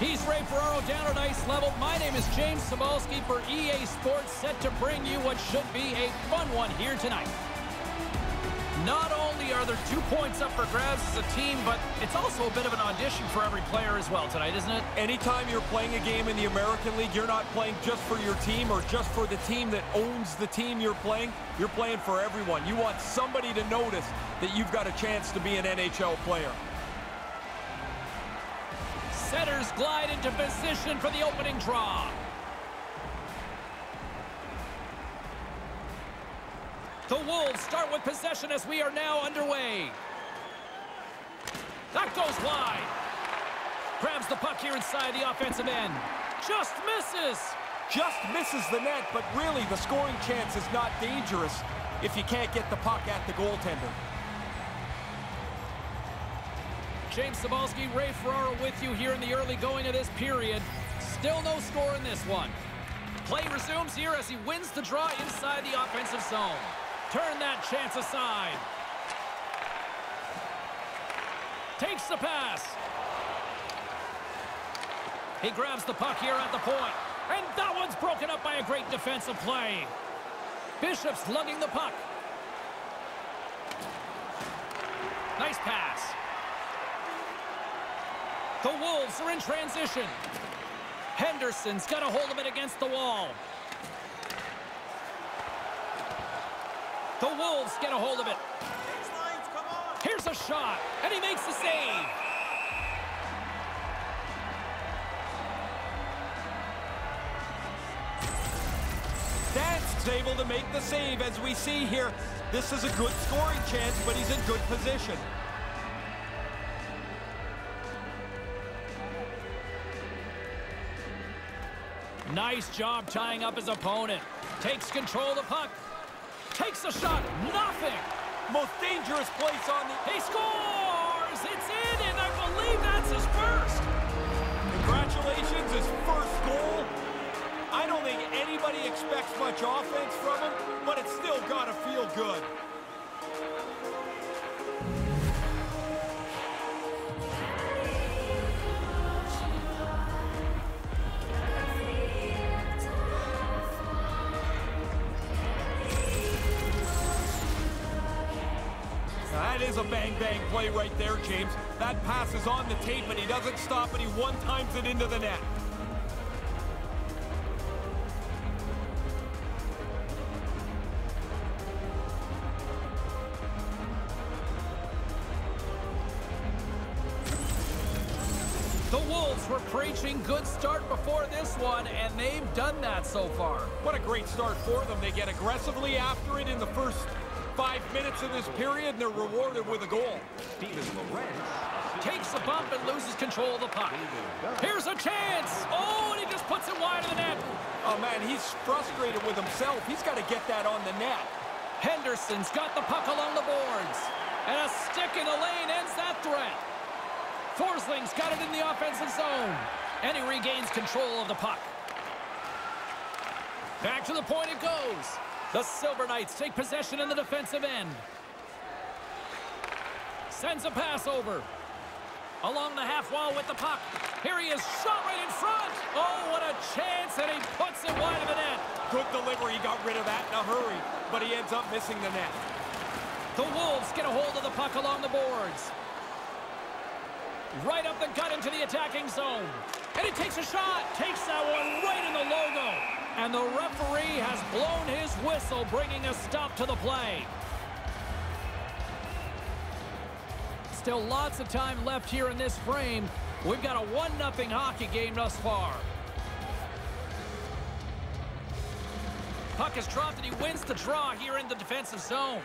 He's Ray Ferraro down at ice level. My name is James Sobalski for EA Sports, set to bring you what should be a fun one here tonight. Not only are there 2 points up for grabs as a team, but it's also a bit of an audition for every player as well tonight, isn't it? Anytime you're playing a game in the American League, you're not playing just for your team or just for the team that owns the team you're playing. You're playing for everyone. You want somebody to notice that you've got a chance to be an NHL player. Setters glide into position for the opening draw. The Wolves start with possession as we are now underway. That goes wide. Grabs the puck here inside the offensive end. Just misses. Just misses the net, but really the scoring chance is not dangerous if you can't get the puck at the goaltender. James Sobalski, Ray Ferraro with you here in the early going of this period. Still no score in this one. Play resumes here as he wins the draw inside the offensive zone. Turn that chance aside. Takes the pass. He grabs the puck here at the point. And that one's broken up by a great defensive play. Bishop's lugging the puck. Nice pass. The Wolves are in transition. Henderson's got a hold of it against the wall. The Wolves get a hold of it. Here's a shot, and he makes the save. That's able to make the save, as we see here. This is a good scoring chance, but he's in good position. Nice job tying up his opponent. Takes control of the puck. Takes a shot. Nothing. Most dangerous place on the... He scores! It's in, and I believe that's his first. Congratulations, his first goal. I don't think anybody expects much offense from him, but it's still got to feel good. That is a bang-bang play right there, James. That pass is on the tape, and he doesn't stop it. He one-times it into the net. The Wolves were preaching good start before this one, and they've done that so far. What a great start for them. They get aggressively after it in the first 5 minutes of this period, and they're rewarded with a goal. Steven Lorenz takes a bump and loses control of the puck. Here's a chance. Oh, and he just puts it wide of the net. Oh, man, he's frustrated with himself. He's got to get that on the net. Henderson's got the puck along the boards. And a stick in the lane ends that threat. Forsling's got it in the offensive zone. And he regains control of the puck. Back to the point it goes. The Silver Knights take possession in the defensive end. Sends a pass over. Along the half wall with the puck. Here he is, shot right in front. Oh, what a chance, and he puts it wide of the net. Good delivery. He got rid of that in a hurry, but he ends up missing the net. The Wolves get a hold of the puck along the boards. Right up the gut into the attacking zone. And he takes a shot. Takes that one right in the logo. And the referee has blown his whistle, bringing a stop to the play. Still lots of time left here in this frame. We've got a 1-0 hockey game thus far. Puck is dropped, and he wins the draw here in the defensive zone.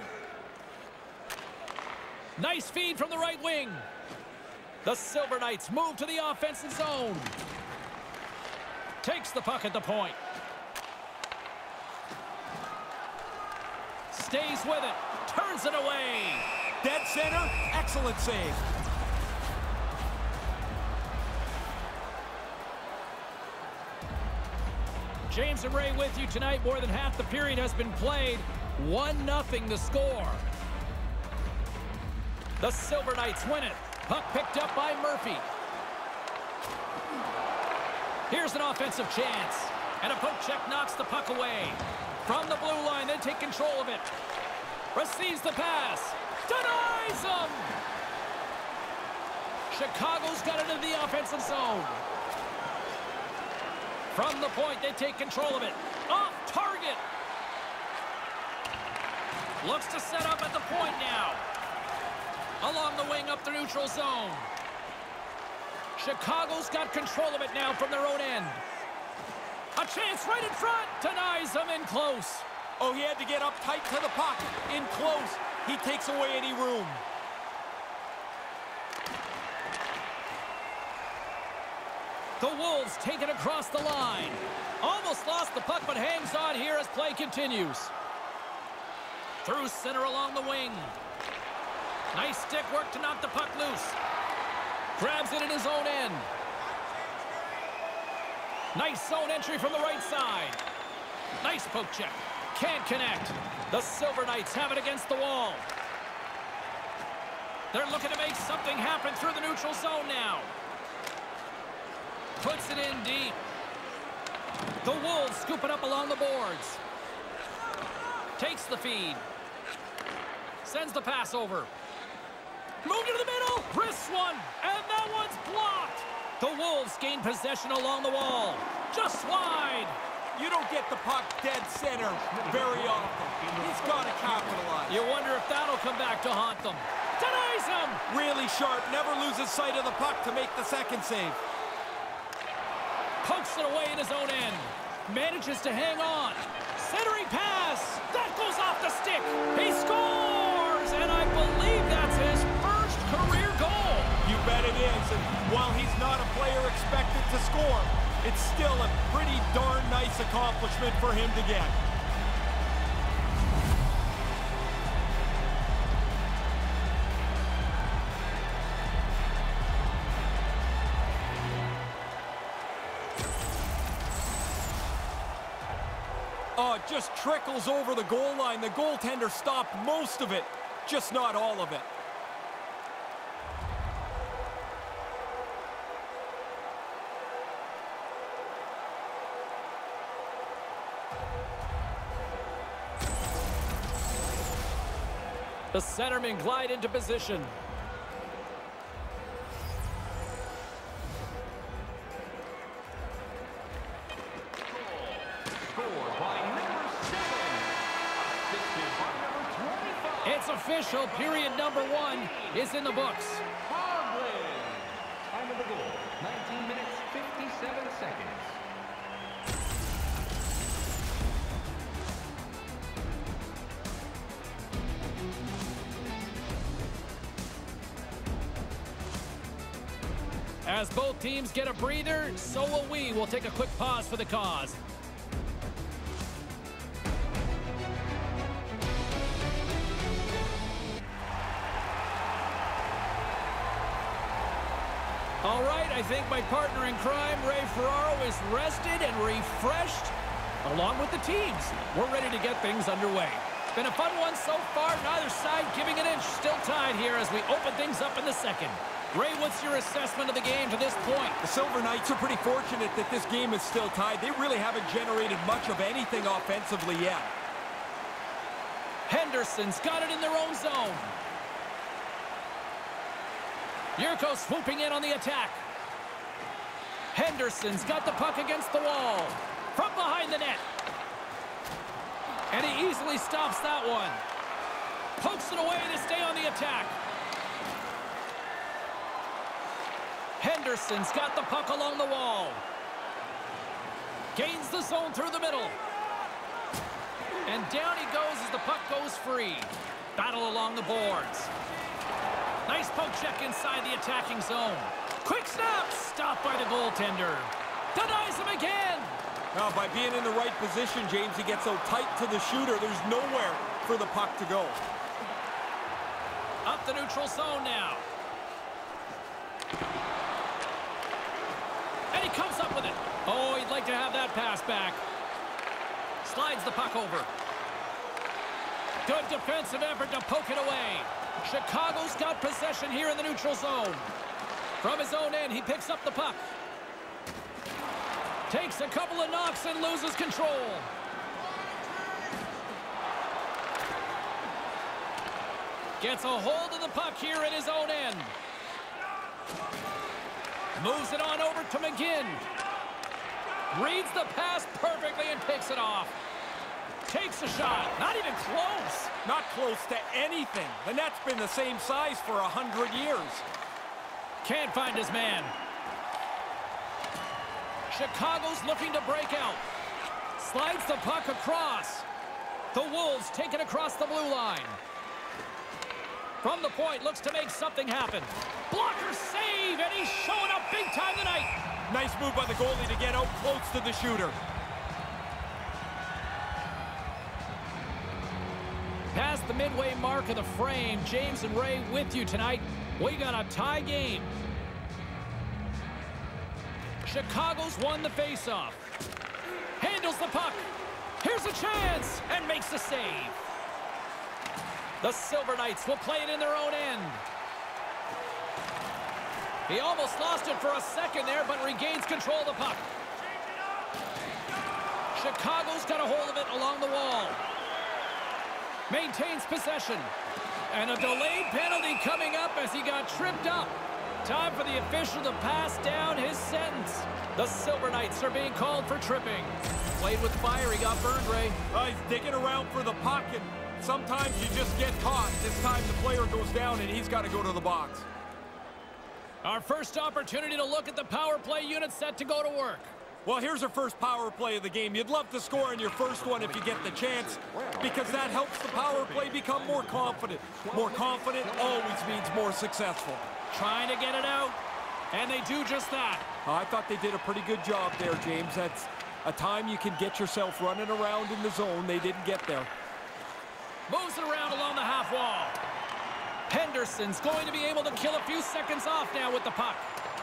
Nice feed from the right wing. The Silver Knights move to the offensive zone. Takes the puck at the point. Stays with it. Turns it away. Dead center. Excellent save. James and Ray with you tonight. More than half the period has been played. 1-0 the score. The Silver Knights win it. Puck picked up by Murphy. Here's an offensive chance. And a poke check knocks the puck away. From the blue line, they take control of it. Receives the pass. Denies him! Chicago's got it in the offensive zone. From the point, they take control of it. Off target. Looks to set up at the point now. Along the wing up the neutral zone. Chicago's got control of it now from their own end. A chance right in front. Denies him in close. Oh, he had to get up tight to the pocket. In close, he takes away any room. The Wolves take it across the line. Almost lost the puck, but hangs on here as play continues. Through center along the wing. Nice stick work to knock the puck loose. Grabs it in his own end. Nice zone entry from the right side. Nice poke check. Can't connect. The Silver Knights have it against the wall. They're looking to make something happen through the neutral zone now. Puts it in deep. The Wolves scoop it up along the boards. Takes the feed. Sends the pass over. Moved into the middle. Wrists one. And that one's blocked. The Wolves gain possession along the wall. Just wide. You don't get the puck dead center very often. He's got to capitalize. You wonder if that'll come back to haunt them. Denies him. Really sharp. Never loses sight of the puck to make the second save. Pokes it away in his own end. Manages to hang on. Centering pass. That goes off the stick. He scores. And I believe that's his first career goal. You bet it is. And while he's not a player expected to score, it's still a pretty darn nice accomplishment for him to get. Oh, it just trickles over the goal line. The goaltender stopped most of it, just not all of it. The centermen glide into position. Scored by number 7. Assisted by number 25. It's official. Period number 1 is in the books. Time of the goal, 19 minutes, 57 seconds. As both teams get a breather, so will we. We'll take a quick pause for the cause. All right, I think my partner in crime, Ray Ferraro, is rested and refreshed, along with the teams. We're ready to get things underway. Been a fun one so far, neither side giving an inch. Still tied here as we open things up in the second. Ray, what's your assessment of the game to this point? The Silver Knights are pretty fortunate that this game is still tied. They really haven't generated much of anything offensively yet. Henderson's got it in their own zone. Yurko swooping in on the attack. Henderson's got the puck against the wall. From behind the net. And he easily stops that one. Pokes it away to stay on the attack. Henderson's got the puck along the wall. Gains the zone through the middle. And down he goes as the puck goes free. Battle along the boards. Nice poke check inside the attacking zone. Quick snap. Stopped by the goaltender. Denies him again. Now, by being in the right position, James, he gets so tight to the shooter, there's nowhere for the puck to go. Up the neutral zone now. And he comes up with it. Oh, he'd like to have that pass back. Slides the puck over. Good defensive effort to poke it away. Chicago's got possession here in the neutral zone. From his own end, he picks up the puck. Takes a couple of knocks and loses control. Gets a hold of the puck here at his own end. Moves it on over to McGinn. Reads the pass perfectly and picks it off. Takes a shot. Not even close. Not close to anything. The net's been the same size for 100 years. Can't find his man. Chicago's looking to break out. Slides the puck across. The Wolves take it across the blue line. From the point, looks to make something happen. Blocker save, and he's showing up big time tonight. Nice move by the goalie to get out close to the shooter. Past the midway mark of the frame, James and Ray with you tonight. We got a tie game. Chicago's won the faceoff. Handles the puck. Here's a chance, and makes a save. The Silver Knights will play it in their own end. He almost lost it for a second there, but regains control of the puck. Chicago's got a hold of it along the wall. Maintains possession. And a delayed penalty coming up as he got tripped up. Time for the official to pass down his sentence. The Silver Knights are being called for tripping. Played with fire, he got burned, Ray. He's digging around for the puck. Sometimes you just get caught. This time the player goes down and he's got to go to the box. Our first opportunity to look at the power play unit set to go to work. Well, here's our first power play of the game. You'd love to score in your first one if you get the chance, because that helps the power play become more confident. More confident always means more successful. Trying to get it out, and they do just that. I thought they did a pretty good job there, James. That's a time you can get yourself running around in the zone. They didn't get there. Moves it around along the half wall. Henderson's going to be able to kill a few seconds off now with the puck.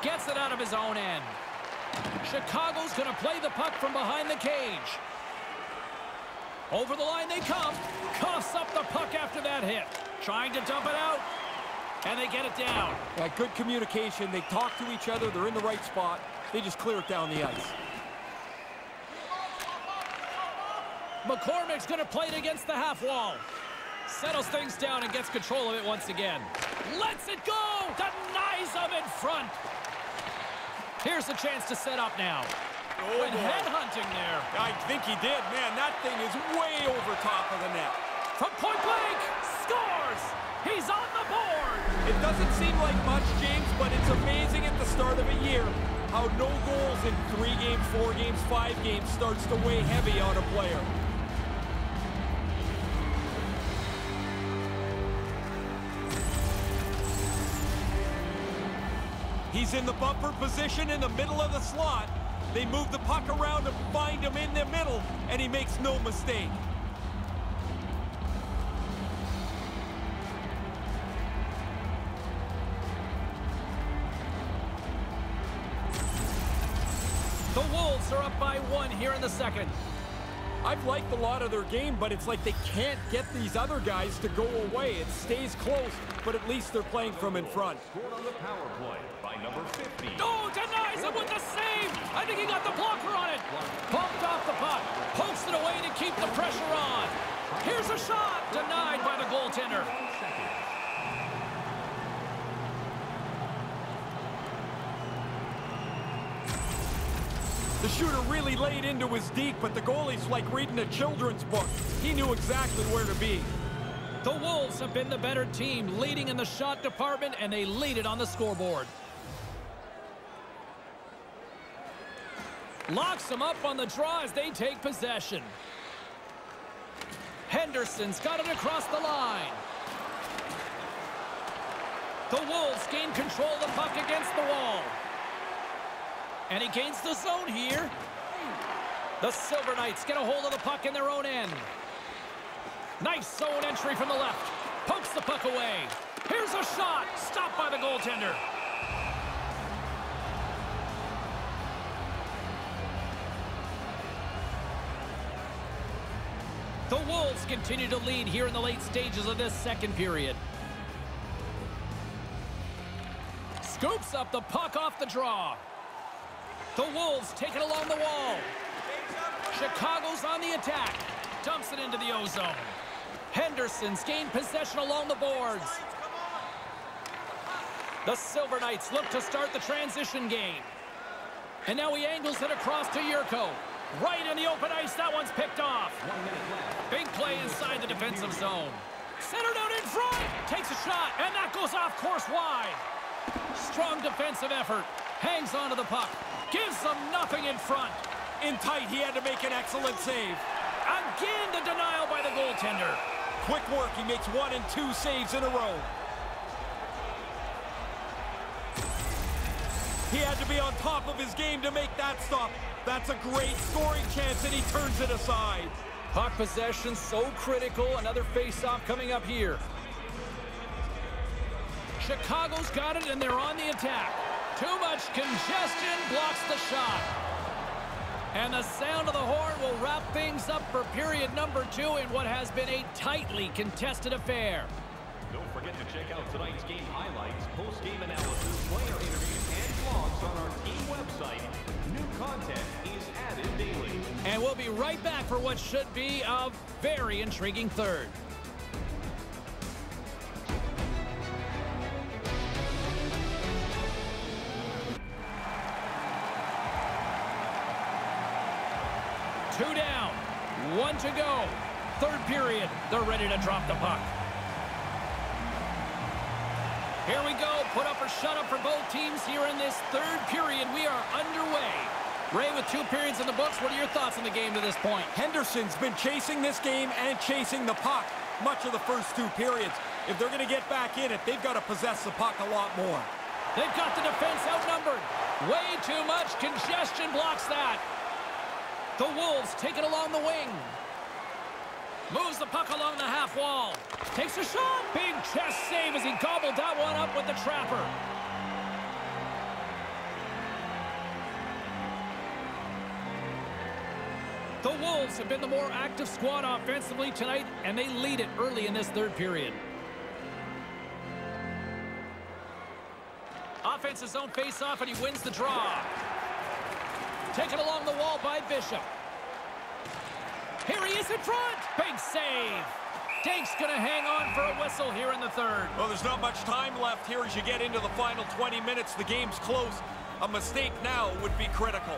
Gets it out of his own end. Chicago's going to play the puck from behind the cage. Over the line they come. Coughs up the puck after that hit. Trying to dump it out. And they get it down. Yeah, good communication. They talk to each other. They're in the right spot. They just clear it down the ice. McCormick's going to play it against the half wall. Settles things down and gets control of it once again. Lets it go! Denies him in front. Here's a chance to set up now. Oh, and headhunting there. I think he did. Man, that thing is way over top of the net. From point blank, scores! He's on the board! It doesn't seem like much, James, but it's amazing at the start of a year how no goals in 3 games, 4 games, 5 games starts to weigh heavy on a player. He's in the bumper position in the middle of the slot. They move the puck around to find him in the middle, and he makes no mistake. The Wolves are up by 1 here in the second. I've liked a lot of their game, but it's like they can't get these other guys to go away. It stays close, but at least they're playing from in front. Scored on the power play by number 50. Oh, denies it with the save! I think he got the blocker on it. Pumped off the puck, pokes it away to keep the pressure on. Here's a shot, denied by the goaltender. The shooter really laid into his deke, but the goalie's like reading a children's book. He knew exactly where to be. The Wolves have been the better team, leading in the shot department, and they lead it on the scoreboard. Locks him up on the draw as they take possession. Henderson's got it across the line. The Wolves gain control of the puck against the wall. And he gains the zone here. The Silver Knights get a hold of the puck in their own end. Nice zone entry from the left. Pokes the puck away. Here's a shot. Stopped by the goaltender. The Wolves continue to lead here in the late stages of this second period. Scoops up the puck off the draw. The Wolves take it along the wall. Chicago's on the attack. Dumps it into the O-zone. Henderson's gained possession along the boards. The Silver Knights look to start the transition game. And now he angles it across to Yurko. Right in the open ice, that one's picked off. Big play inside the defensive zone. Centered out in front, takes a shot, and that goes off course wide. Strong defensive effort. Hangs onto the puck. Gives them nothing in front. In tight, he had to make an excellent save. Again, the denial by the goaltender. Quick work, he makes 1 and 2 saves in a row. He had to be on top of his game to make that stop. That's a great scoring chance, and he turns it aside. Puck possession so critical. Another face-off coming up here. Chicago's got it, and they're on the attack. Too much congestion blocks the shot. And the sound of the horn will wrap things up for period number 2 in what has been a tightly contested affair. Don't forget to check out tonight's game highlights, post-game analysis, player interviews, and vlogs on our team website. New content is added daily. And we'll be right back for what should be a very intriguing third. Two down, one to go. Third period, they're ready to drop the puck. Here we go, put up or shut up for both teams here in this third period. We are underway. Ray, with 2 periods in the books, what are your thoughts on the game to this point? Henderson's been chasing this game and chasing the puck much of the first 2 periods. If they're going to get back in it, they've got to possess the puck a lot more. They've got the defense outnumbered. Way too much congestion blocks that. The Wolves take it along the wing. Moves the puck along the half wall. Takes a shot. Big chest save as he gobbled that one up with the trapper. The Wolves have been the more active squad offensively tonight, and they lead it early in this third period. Offense's own face-off, and he wins the draw. Taken along the wall by Bishop. Here he is in front. Big save. Dink's going to hang on for a whistle here in the third. Well, there's not much time left here as you get into the final 20 minutes. The game's close. A mistake now would be critical.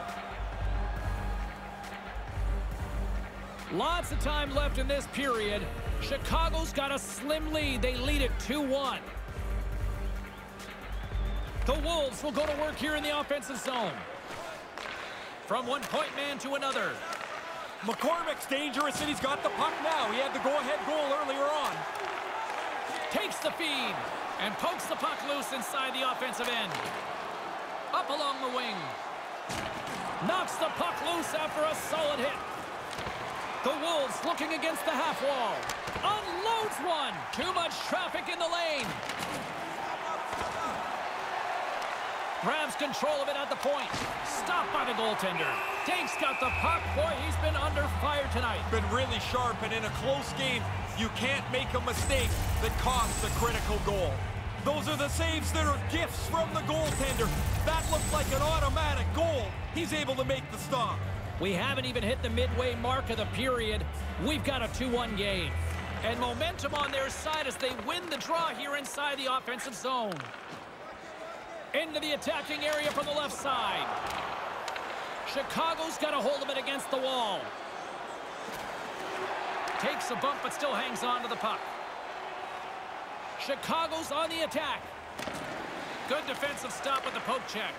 Lots of time left in this period. Chicago's got a slim lead. They lead it 2-1. The Wolves will go to work here in the offensive zone. From one point man to another. McCormick's dangerous, and he's got the puck now. He had the go-ahead goal earlier on. Takes the feed and pokes the puck loose inside the offensive end. Up along the wing. Knocks the puck loose after a solid hit. The Wolves looking against the half wall. Unloads one. Too much traffic in the lane. Grabs control of it at the point. Stopped by the goaltender. Dink's got the puck. Boy, he's been under fire tonight. Been really sharp, and in a close game, you can't make a mistake that costs a critical goal. Those are the saves that are gifts from the goaltender. That looks like an automatic goal. He's able to make the stop. We haven't even hit the midway mark of the period. We've got a 2-1 game. And momentum on their side as they win the draw here inside the offensive zone. Into the attacking area from the left side. Chicago's got a hold of it against the wall. Takes a bump but still hangs on to the puck. Chicago's on the attack. Good defensive stop with the poke check.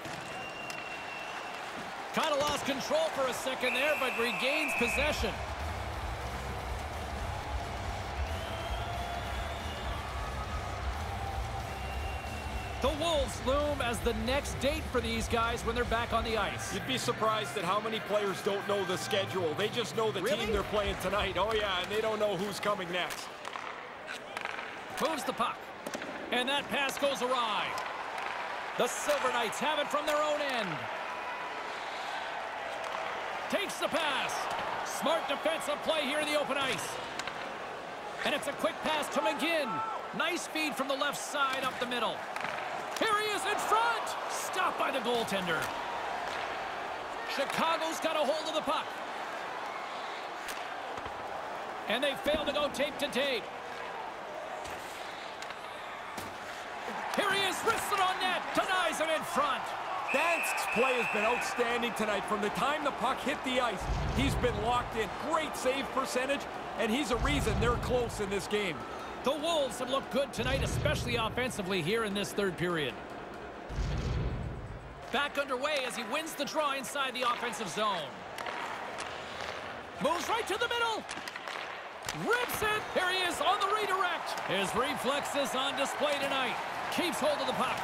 Kind of lost control for a second there, but regains possession. The Wolves loom as the next date for these guys when they're back on the ice. You'd be surprised at how many players don't know the schedule. They just know the team they're playing tonight. Oh, yeah, and they don't know who's coming next. Moves the puck. And that pass goes awry. The Silver Knights have it from their own end. Takes the pass. Smart defensive play here in the open ice. And it's a quick pass to McGinn. Nice feed from the left side up the middle. Here he is in front. Stopped by the goaltender. Chicago's got a hold of the puck. And they fail to go tape to tape. Here he is, wristed on net, denies him in front. Dansk's play has been outstanding tonight. From the time the puck hit the ice, he's been locked in. Great save percentage, and he's a reason they're close in this game. The Wolves have looked good tonight, especially offensively here in this third period. Back underway as he wins the draw inside the offensive zone. Moves right to the middle. Rips it. Here he is on the redirect. His reflexes on display tonight. Keeps hold of the puck.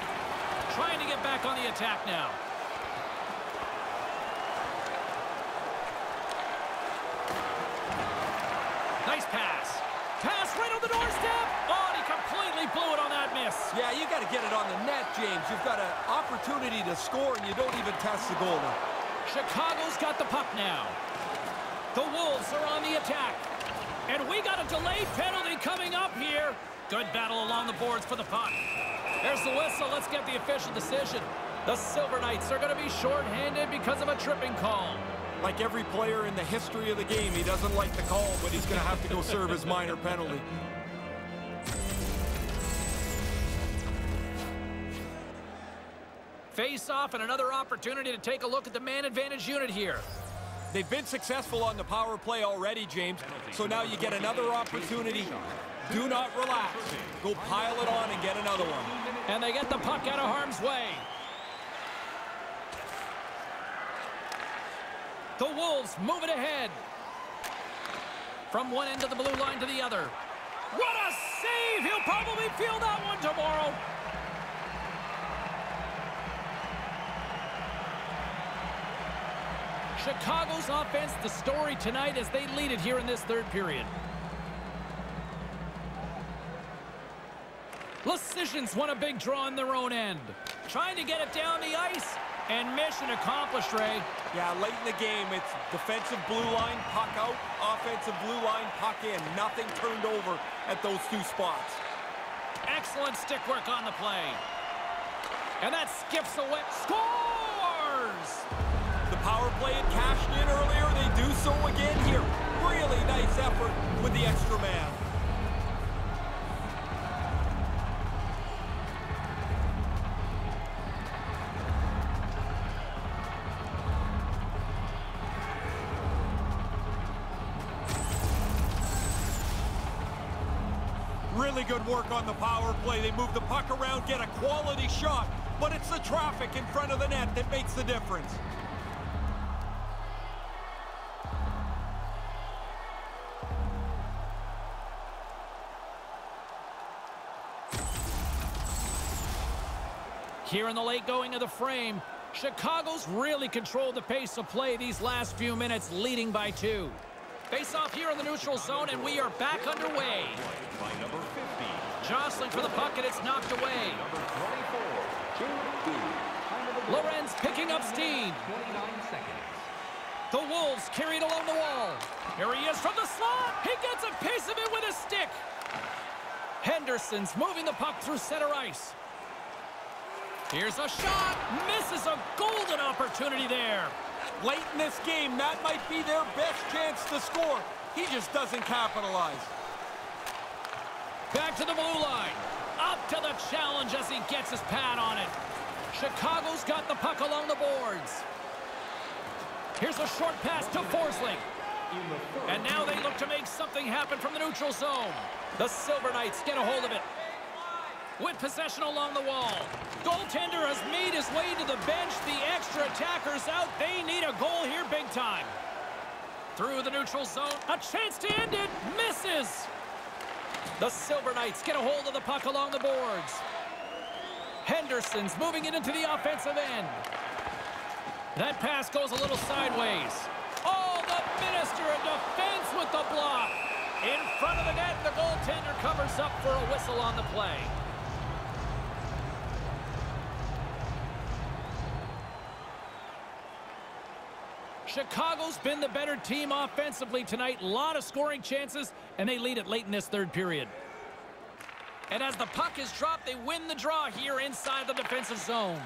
Trying to get back on the attack now. Nice pass. Pass right on the doorstep. Oh, and he completely blew it on that miss. Yeah, you got to get it on the net, James. You've got an opportunity to score, and you don't even test the goalie. Chicago's got the puck now. The Wolves are on the attack. And we got a delayed penalty coming up here. Good battle along the boards for the puck. There's the whistle. Let's get the official decision. The Silver Knights are going to be shorthanded because of a tripping call. Like every player in the history of the game, he doesn't like the call, but he's going to have to go serve his minor penalty. Face off and another opportunity to take a look at the man advantage unit here. They've been successful on the power play already, James. So now you get another opportunity. Do not relax. Go pile it on and get another one. And they get the puck out of harm's way. The Wolves move it ahead. From one end of the blue line to the other. What a save! He'll probably feel that one tomorrow. Chicago's offense, the story tonight as they lead it here in this third period. Lecisions won a big draw on their own end. Trying to get it down the ice, and mission accomplished, Ray. Yeah, late in the game, it's defensive blue line, puck out, offensive blue line, puck in. Nothing turned over at those two spots. Excellent stick work on the play. And that skips away. Scores! Power play had cashed in earlier. They do so again here. Really nice effort with the extra man. Really good work on the power play. They move the puck around, get a quality shot, but it's the traffic in front of the net that makes the difference. Here in the late going of the frame, Chicago's really controlled the pace of play these last few minutes, leading by 2. Face off here in the neutral zone, and we are back underway. By number 50. Jostling for the puck, and it's knocked away. Lorenz picking up steam. The Wolves carried along the wall. Here he is from the slot. He gets a piece of it with his stick. Henderson's moving the puck through center ice. Here's a shot. Misses a golden opportunity there. Late in this game, that might be their best chance to score. He just doesn't capitalize. Back to the blue line. Up to the challenge as he gets his pad on it. Chicago's got the puck along the boards. Here's a short pass to Forsling. And now they look to make something happen from the neutral zone. The Silver Knights get a hold of it. With possession along the wall. Goaltender has made his way to the bench. The extra attacker's out. They need a goal here big time. Through the neutral zone. A chance to end it. Misses. The Silver Knights get a hold of the puck along the boards. Henderson's moving it into the offensive end. That pass goes a little sideways. Oh, the Minister of Defense with the block. In front of the net, the goaltender covers up for a whistle on the play. Chicago's been the better team offensively tonight. A lot of scoring chances, and they lead it late in this third period. And as the puck is dropped, they win the draw here inside the defensive zone.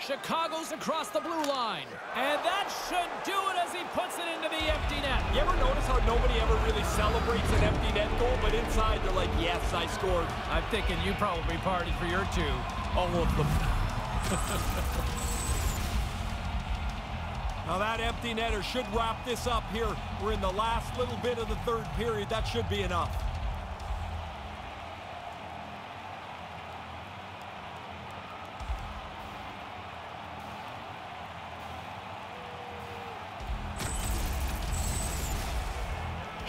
Chicago's across the blue line. And that should do it as he puts it into the empty net. You ever notice how nobody ever really celebrates an empty net goal, but inside they're like, yes, I scored. I'm thinking you probably partied for your two. All of them. Now that empty netter should wrap this up here. We're in the last little bit of the third period. That should be enough.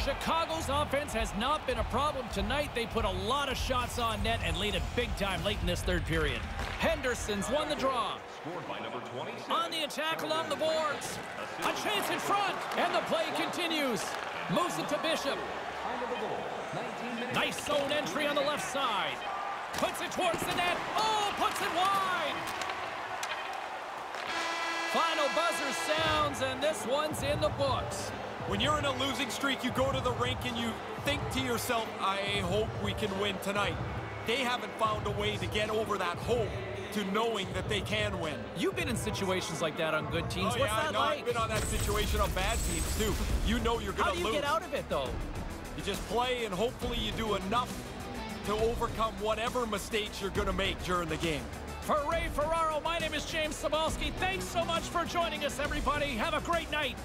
Chicago's offense has not been a problem tonight. They put a lot of shots on net and lead it big time late in this third period. Henderson's won the draw. Scored by number 26. On the attack along the boards. A chance in front, and the play continues. Moves it to Bishop. Nice zone entry on the left side. Puts it towards the net. Oh, puts it wide. Final buzzer sounds, and this one's in the books. When you're in a losing streak, you go to the rink and you think to yourself, I hope we can win tonight. They haven't found a way to get over that hope to knowing that they can win. You've been in situations like that on good teams. What's that like? I've been on that situation on bad teams, too. You know you're going to lose. How do you get out of it, though? You just play, and hopefully you do enough to overcome whatever mistakes you're going to make during the game. For Ray Ferraro, my name is James Sobalski. Thanks so much for joining us, everybody. Have a great night.